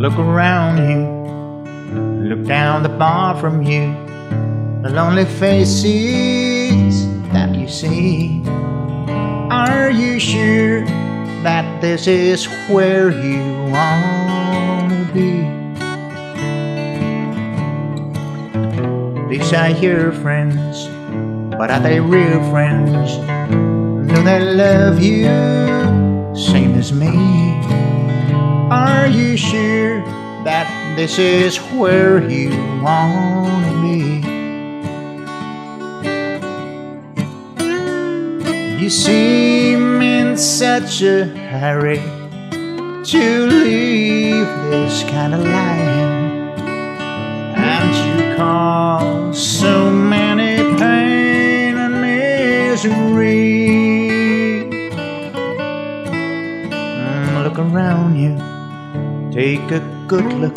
Look around you, look down the bar from you. The lonely faces that you see. Are you sure that this is where you wanna be? These are your friends, but are they real friends? Do they love you same as me? Are you sure that this is where you wanna be? You seem in such a hurry to leave this kind of life, and you cause so many pain and misery. Look around you, take a good look,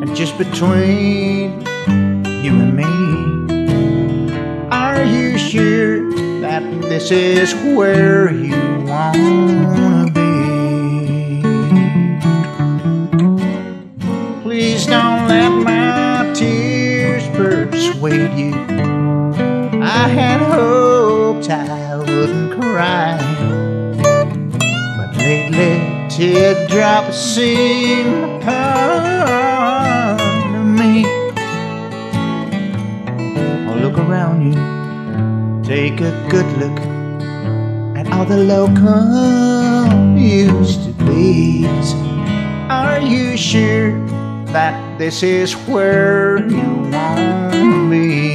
and just between you and me, are you sure that this is where you wanna be? Please don't let my tears persuade you. I had hoped I wouldn't cry, but lately teardrops seem upon me. Oh, look around you, take a good look at all the local used to be's. Are you sure that this is where you want to be?